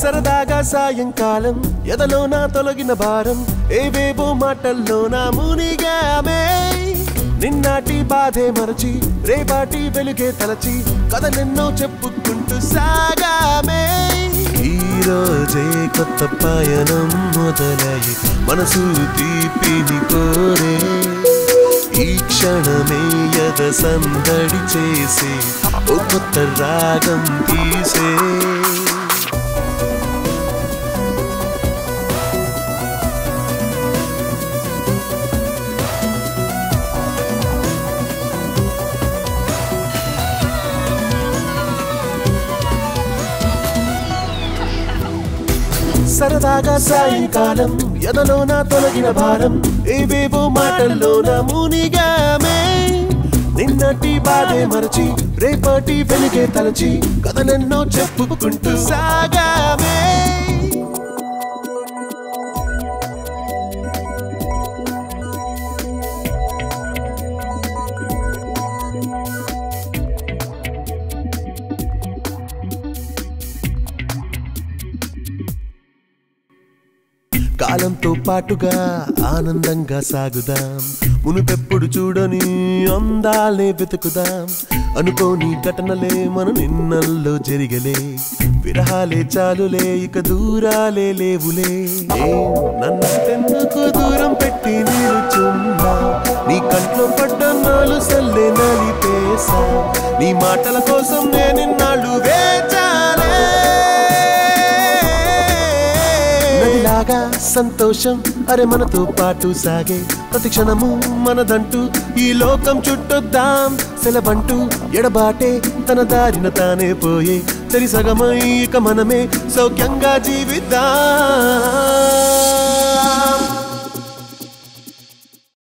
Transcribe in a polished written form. సరదాగా సాయంకాలం ఎదలోనా తొలగిన భారం ఏవేవో మాటల్లోనా మునిగామే నిన్నటి బాధే మరచి రేపాటి వెలుగే తలచి కథలెన్నో చెప్పుకుంటూ సాగామే ఈ రోజే కొత్త పయనం మొదలయ్యి మనసు తీపిని కోరే ఈ క్షణమే యద సందడి చేసి ఓ కొత్త రాగం తీసే సరదాగా సాయంకాలం ఎదలోనా తొలగిన భారం ఏవేవో మాటల్లోన మునిగామే నిన్నటి బాధే మరచి రేపటి వెలిగే తలచి కథలెన్నో చెప్పుకుంటూ సాగామే కాలంతో పాటుగా ఆనందంగా సాగుదాం మునుపెప్పుడు చూడని అందాలే వెతుకుదాం అనుకోని ఘటనలే మన నిన్నల్లో జరిగలే విరహాలే చాలులే ఇక దూరాలే లేవులే నన్నెందుకు దూరం పెట్టి నేను చూడా నీ కంట్లో పడ్డ నాలు సల్లే నలిపేసా నీ మాటల కోసం నేను నిన్నాళ్ళు వేచాలే నదిలాగా సంతోషం అరే మనతో పాటు సాగే ప్రతి క్షణము మనదంటూ ఈ లోకం చుట్టొద్దాం సెలవంటూ ఎడబాటే తన దారిన తానే పోయే తరి సగమై ఇక మనమే సౌఖ్యంగా జీవిద్దాం.